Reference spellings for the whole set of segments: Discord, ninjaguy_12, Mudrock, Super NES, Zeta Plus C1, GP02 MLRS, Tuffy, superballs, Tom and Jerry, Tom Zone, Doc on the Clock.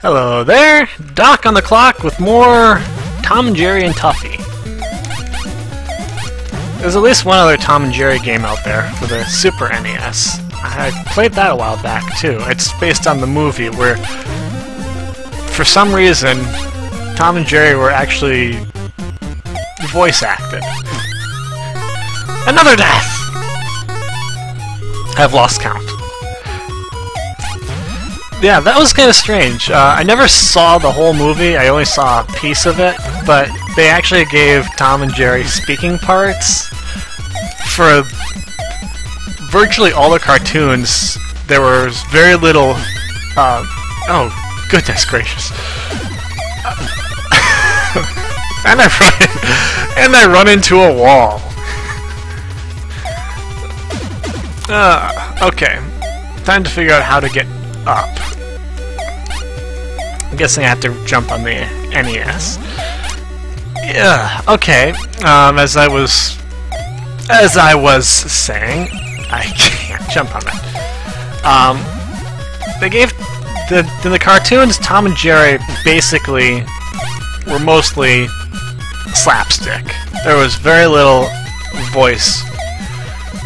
Hello there, Doc on the Clock with more Tom, Jerry, and Tuffy. There's at least one other Tom and Jerry game out there for the Super NES. I played that a while back too. It's based on the movie where, for some reason, Tom and Jerry were actually voice acted. Another death! I've lost count. Yeah, that was kind of strange. I never saw the whole movie, I only saw a piece of it, but they actually gave Tom and Jerry speaking parts. For virtually all the cartoons, there was very little... oh, goodness gracious. And I run into a wall. Okay. Time to figure out how to get up. I'm guessing I have to jump on the NES. Yeah. Okay. As I was saying, I can't jump on it. They gave the cartoons Tom and Jerry basically were mostly slapstick. There was very little voice.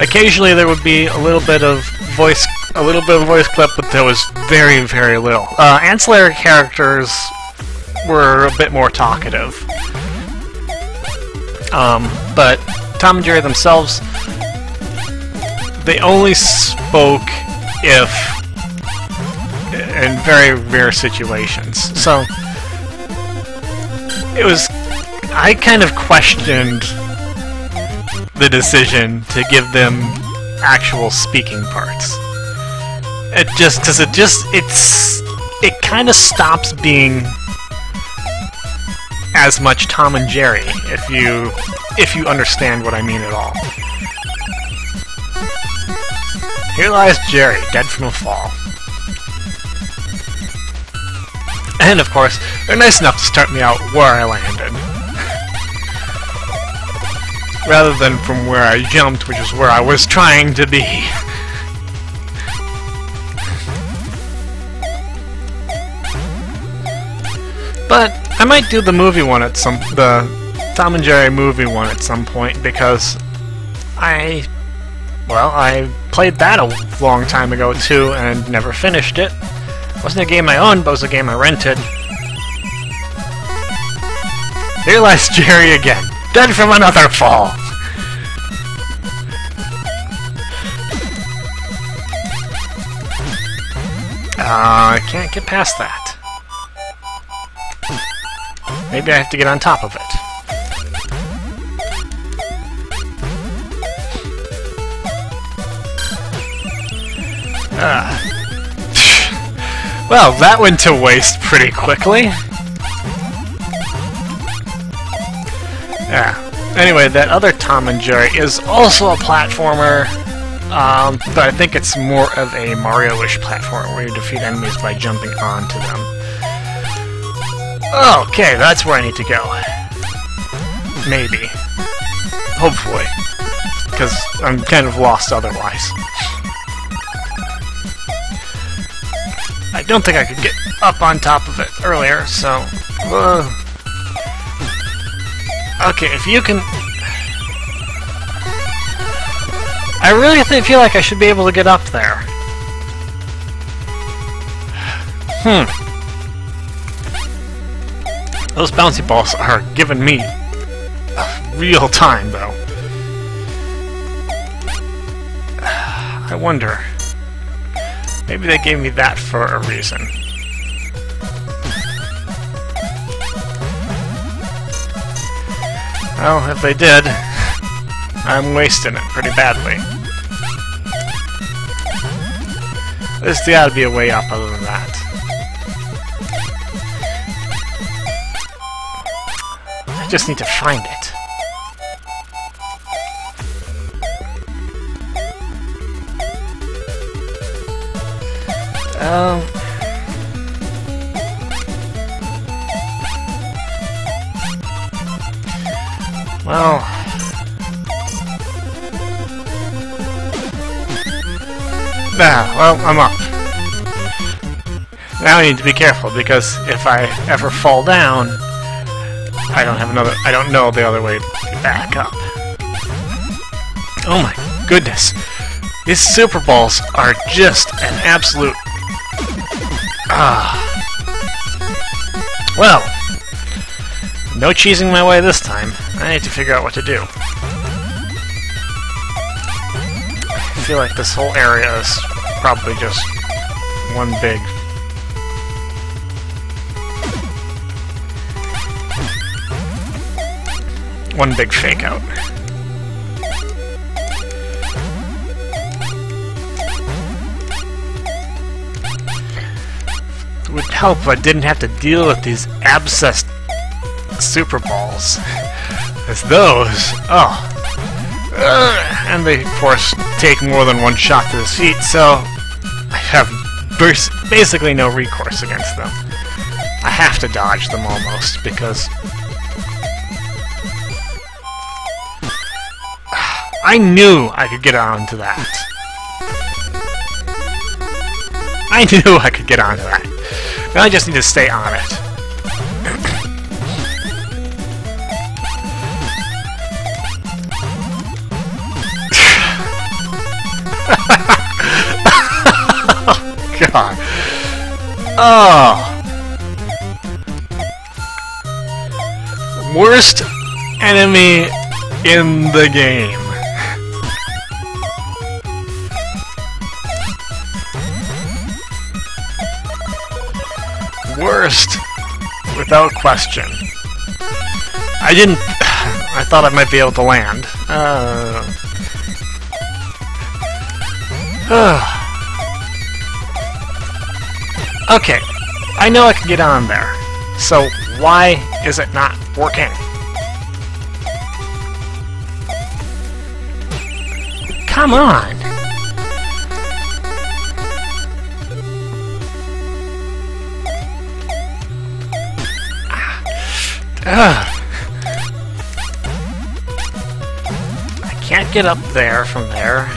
Occasionally there would be a little bit of voice clip, but there was very, very little. Ancillary characters were a bit more talkative. But Tom and Jerry themselves, they only spoke if in very rare situations. So it was, I kind of questioned the decision to give them actual speaking parts. It kind of stops being as much Tom and Jerry if you understand what I mean at all. Here lies Jerry, dead from a fall. And of course, they're nice enough to start me out where I landed, rather than from where I jumped, which is where I was trying to be. But I might do the Tom and Jerry movie one at some point, because I played that a long time ago too and never finished it. It wasn't a game I owned, but it was a game I rented. Here lies Jerry again, dead from another fall! I can't get past that. Maybe I have to get on top of it. Well, that went to waste pretty quickly. Yeah. Anyway, that other Tom and Jerry is also a platformer, but I think it's more of a Mario-ish platform where you defeat enemies by jumping onto them. Okay, that's where I need to go. Maybe. Hopefully. Because I'm kind of lost otherwise. I don't think I could get up on top of it earlier, so... Okay, if you can... I really feel like I should be able to get up there. Those bouncy balls are giving me a real time, though. I wonder... Maybe they gave me that for a reason. Well, if they did, I'm wasting it pretty badly. There's gotta be a way up other than that. I just need to find it. Well... I'm up. Now I need to be careful, because if I ever fall down, I don't know the other way back up. Oh my goodness. These Super Balls are just an absolute... Well, no cheesing my way this time. I need to figure out what to do. I feel like this whole area is probably just one big... one big fake out. It would help if I didn't have to deal with these abscessed Super Balls. It's those. Oh. And they, of course, take more than one shot to the feet, so I have basically no recourse against them. I have to dodge them almost, because... I knew I could get onto that. I knew I could get onto that. Now I just need to stay on it. Oh, God. Oh. Worst enemy in the game. Worst, without question. I didn't... I thought I might be able to land. Okay, I know I can get on there. So why is it not working? Come on! I can't get up there from there.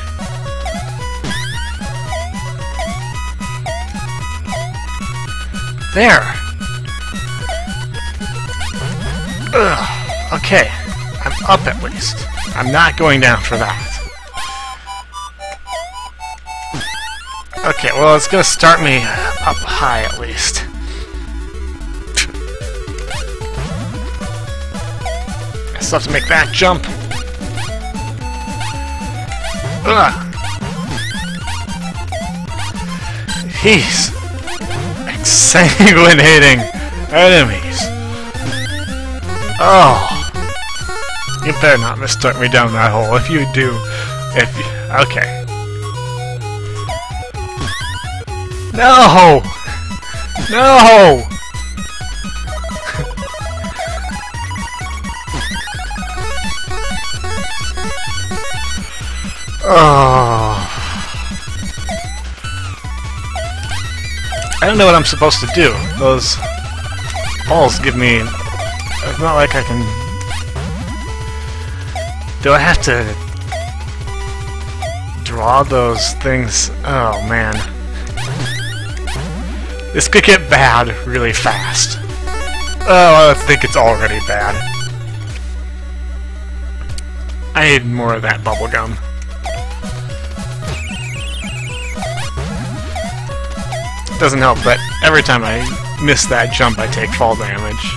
There! Ugh. Okay, I'm up at least. I'm not going down for that. Okay, well it's gonna start me up high at least. I still have to make that jump. Ugh. He's exsanguinating enemies. Oh, you better not mistake me down that hole. If you do, okay. No, no. Oh. I don't know what I'm supposed to do. Those balls give me... It's not like I can... Do I have to draw those things? Oh, man. This could get bad really fast. Oh, I think it's already bad. I need more of that bubblegum. Doesn't help, but every time I miss that jump, I take fall damage.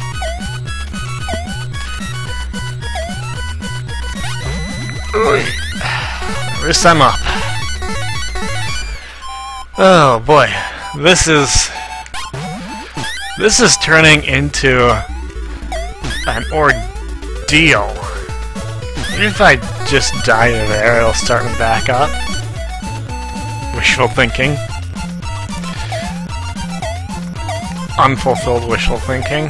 Wrist, I'm up. Oh boy, this is turning into an ordeal. If I just die there, it'll start me back up. Wishful thinking. Unfulfilled wishful thinking.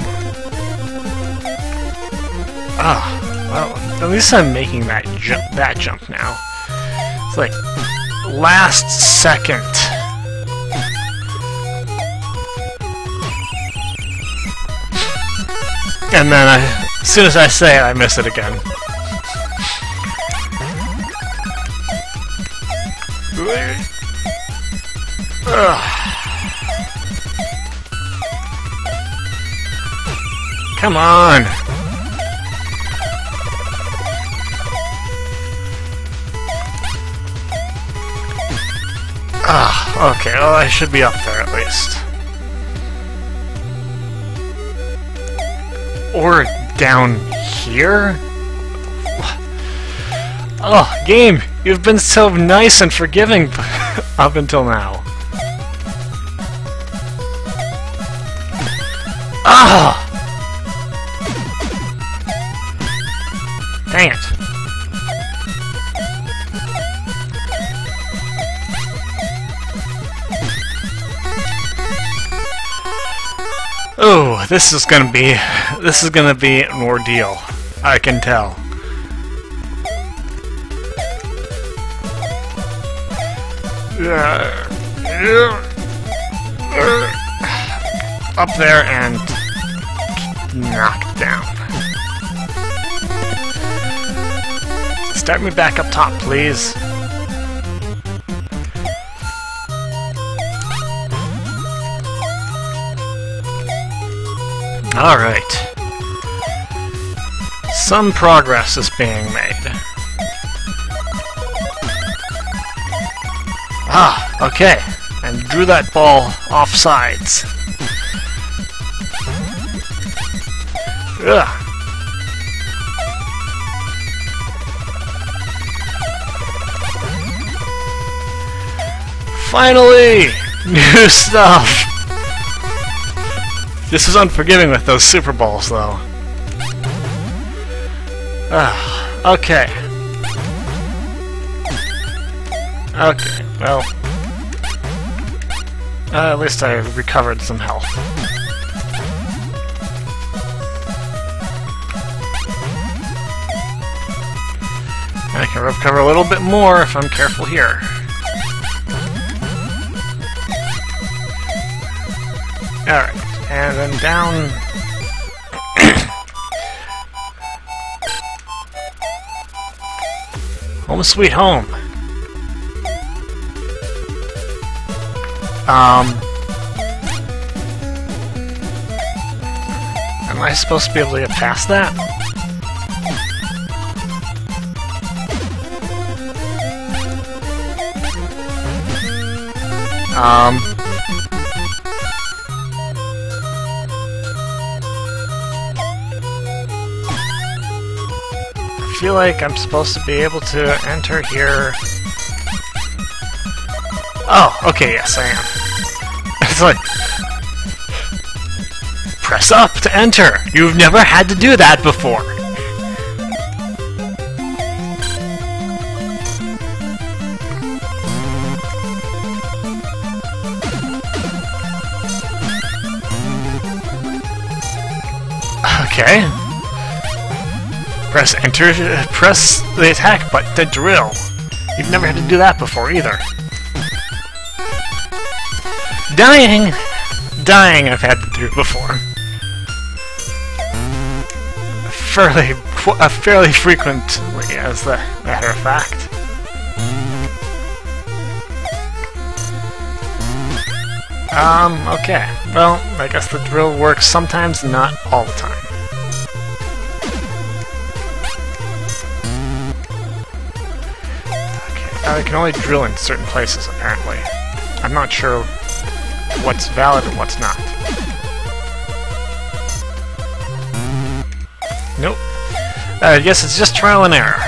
Well, at least I'm making that jump. That jump now. It's like last second. And then as soon as I say it, I miss it again. Ugh. Come on! Ah, okay, well I should be up there at least. Or down here? Oh, game! You've been so nice and forgiving up until now. Ah! Dang it. Oh, this is gonna be an ordeal. I can tell. Up there and knocked down. Start me back up top, please. Alright. Some progress is being made. Ah, okay. And drew that ball off sides. Ugh. Finally! New stuff! This is unforgiving with those Super Balls, though. Okay. Okay, well... at least I recovered some health. I can recover a little bit more if I'm careful here. Alright, and then down... home sweet home. Am I supposed to be able to get past that? I feel like I'm supposed to be able to enter here. Oh, okay, yes, I am. It's like... press up to enter! You've never had to do that before! Okay. Press enter, press the attack button to drill. You've never had to do that before either. Dying! Dying I've had to do before. Fairly frequently, as a matter of fact. Okay. Well, I guess the drill works sometimes, not all the time. I can only drill in certain places, apparently. I'm not sure what's valid and what's not. Nope. I guess it's just trial and error.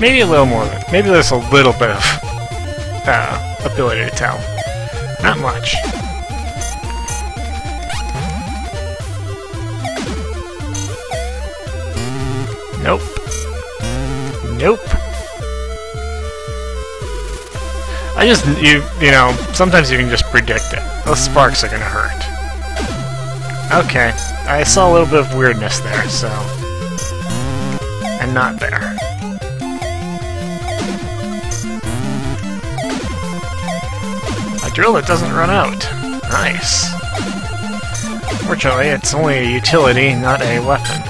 Maybe a little more. Maybe there's a little bit of ability to tell. Not much. Nope. Nope. I just, you know, sometimes you can just predict it. Those sparks are gonna hurt. Okay. I saw a little bit of weirdness there, so... and not there. A drill that doesn't run out. Nice. Fortunately, it's only a utility, not a weapon.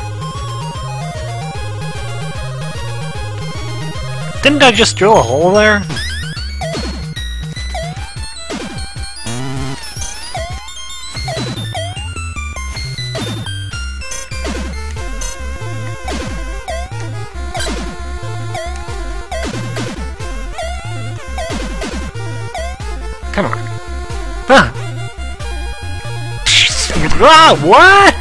Didn't I just drill a hole there? Come on. Huh. Ah, what?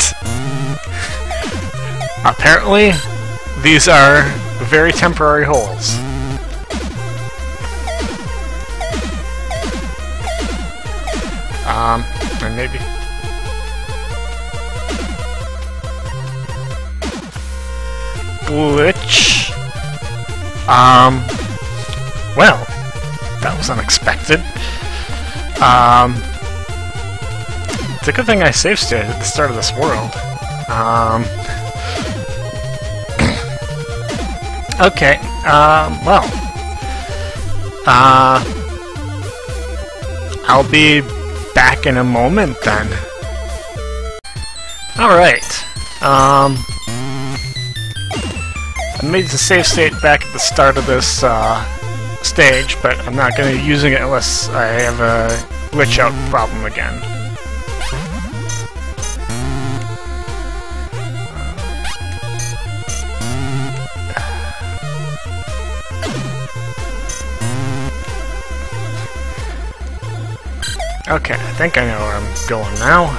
Apparently, these are very temporary holes. And maybe... Glitch. Well, that was unexpected. It's a good thing I save stated at the start of this world. Okay, well. I'll be back in a moment then. Alright, I made the save state back at the start of this stage, but I'm not going to be using it unless I have a glitch out problem again. Okay, I think I know where I'm going now.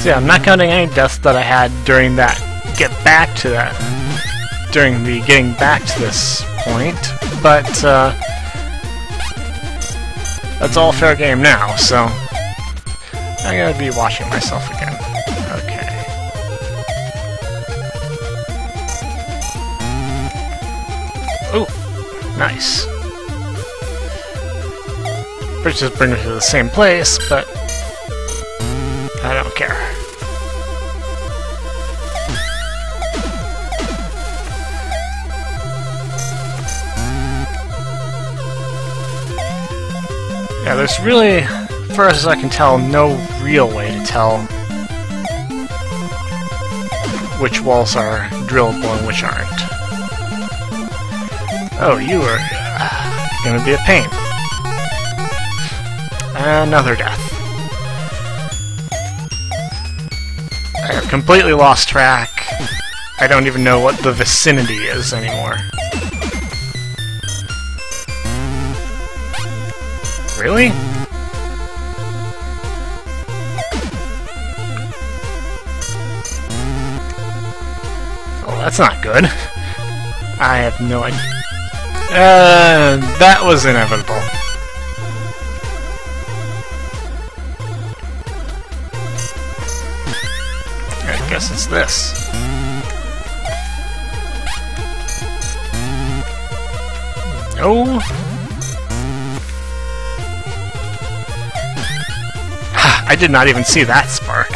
So yeah, I'm not counting any deaths that I had during that getting back to this point, but that's all fair game now, so I'm gonna be watching myself again. Okay. Ooh, nice. Which just brings me to the same place, but I don't care. Yeah, there's really, as far as I can tell, no real way to tell which walls are drillable and which aren't. Oh, you are gonna be a pain. Another death. I have completely lost track. I don't even know what the vicinity is anymore. Really? Oh, that's not good. I have no idea. That was inevitable. I guess it's this. No. I did not even see that spark.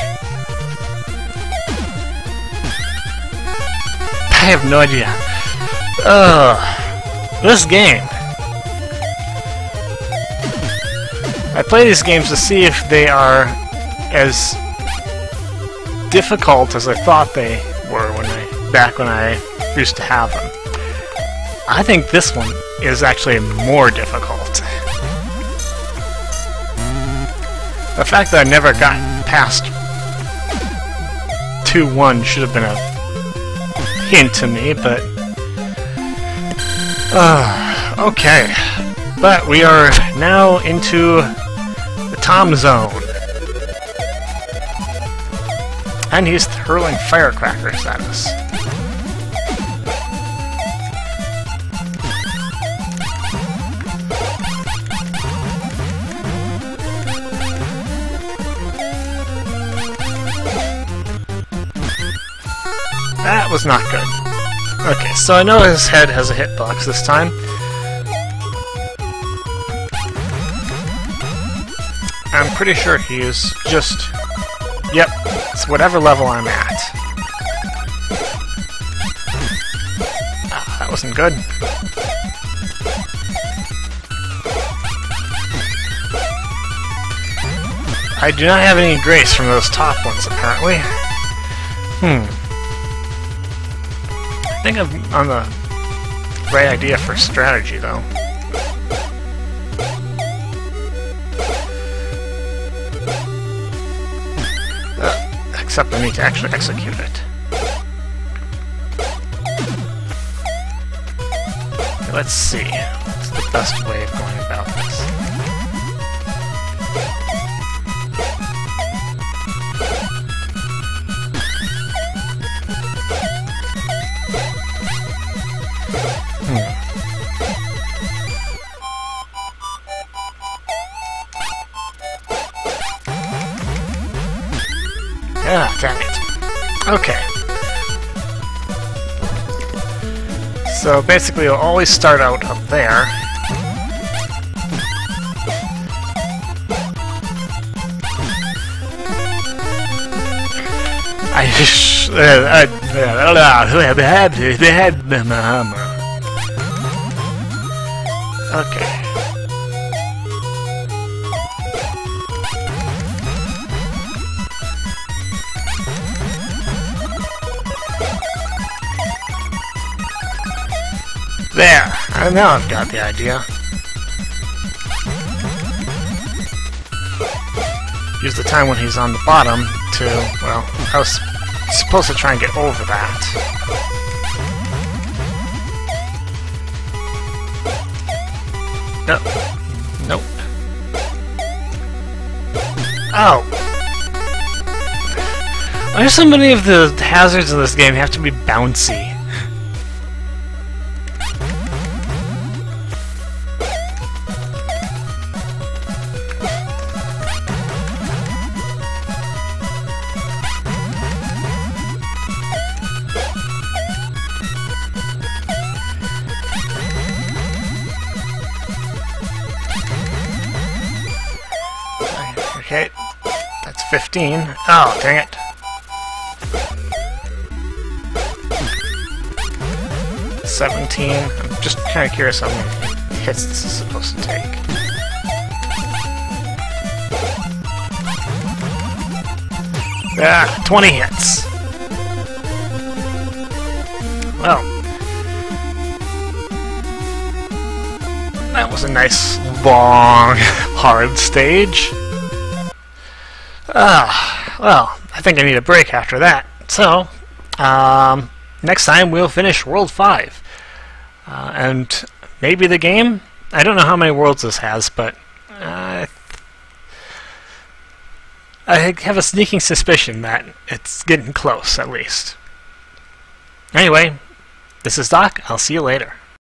I have no idea. Ugh. This game. I play these games to see if they are as difficult as I thought they were back when I used to have them. I think this one is actually more difficult. The fact that I never got past 2-1 should have been a hint to me, but... okay. But we are now into the Tom Zone. And he's hurling firecrackers at us. That was not good. Okay, so I know his head has a hitbox this time. I'm pretty sure he is just... Yep, it's whatever level I'm at. Oh, that wasn't good. I do not have any grace from those top ones, apparently. I think I'm on the right idea for strategy, though. Except I need to actually execute it. Let's see. What's the best way of going about this? Ah, damn it. Okay. So basically you'll always start out up there. Okay. There! Now I've got the idea. Use the time when he's on the bottom to... well, I was supposed to try and get over that. No. Nope. Ow! Why do so many of the hazards in this game have to be bouncy? Okay, that's 15. Oh, dang it. Hmm. 17. I'm just kind of curious how many hits this is supposed to take. Ah, 20 hits. Well, that was a nice, long, hard stage. Well, I think I need a break after that. So, next time we'll finish World 5. And maybe the game? I don't know how many worlds this has, but I have a sneaking suspicion that it's getting close, at least. Anyway, this is Doc. I'll see you later.